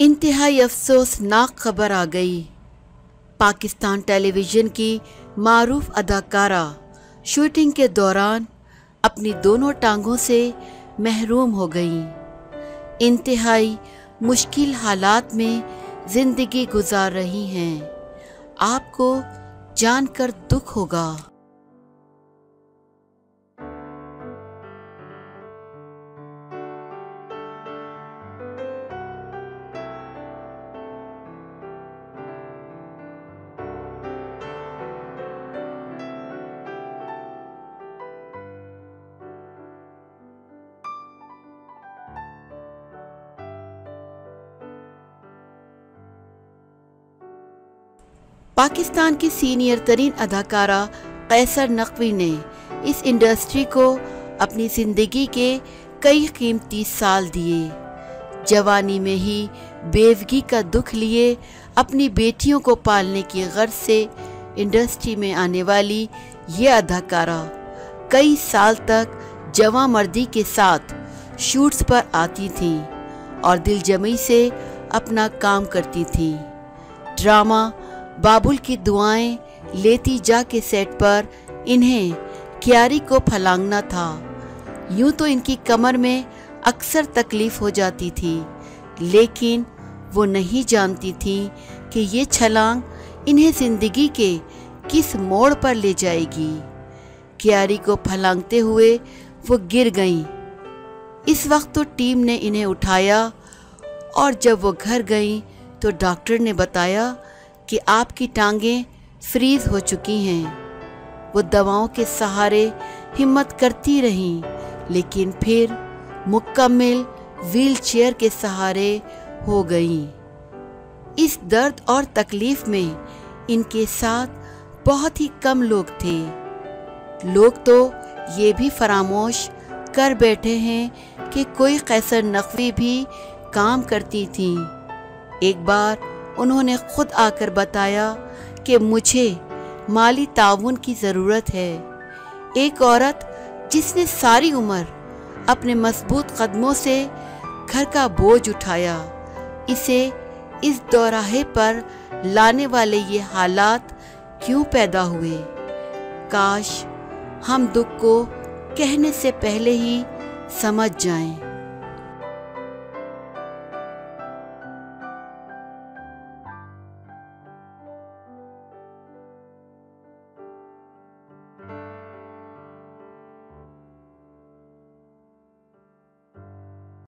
इंतहाई अफसोसनाक खबर आ गई। पाकिस्तान टेलीविज़न की मारूफ अदाकारा शूटिंग के दौरान अपनी दोनों टांगों से महरूम हो गईं। इंतहाई मुश्किल हालात में ज़िंदगी गुजार रही हैं। आपको जानकर दुख होगा। पाकिस्तान की सीनियर तरीन अदाकारा कैसर नकवी ने इस इंडस्ट्री को अपनी ज़िंदगी के कई कीमती साल दिए। जवानी में ही बेवगी का दुख लिए अपनी बेटियों को पालने की गर्ज से इंडस्ट्री में आने वाली ये अदाकारा कई साल तक जवां मर्दी के साथ शूट्स पर आती थीं और दिलजमी से अपना काम करती थीं। ड्रामा बाबुल की दुआएं लेती जा के सेट पर इन्हें क्यारी को फलांगना था। यूं तो इनकी कमर में अक्सर तकलीफ हो जाती थी, लेकिन वो नहीं जानती थी कि ये छलांग इन्हें ज़िंदगी के किस मोड़ पर ले जाएगी। क्यारी को फलांगते हुए वो गिर गईं। इस वक्त तो टीम ने इन्हें उठाया और जब वो घर गईं तो डॉक्टर ने बताया कि आपकी टांगें फ्रीज हो चुकी हैं। वो दवाओं के सहारे हिम्मत करती रहीं, लेकिन फिर मुकम्मल व्हीलचेयर के सहारे हो गईं। इस दर्द और तकलीफ़ में इनके साथ बहुत ही कम लोग थे। लोग तो ये भी फरामोश कर बैठे हैं कि कोई कैसर नकवी भी काम करती थीं। एक बार उन्होंने खुद आकर बताया कि मुझे माली ताउन की ज़रूरत है। एक औरत जिसने सारी उम्र अपने मजबूत कदमों से घर का बोझ उठाया, इसे इस दौराहे पर लाने वाले ये हालात क्यों पैदा हुए? काश हम दुख को कहने से पहले ही समझ जाएं।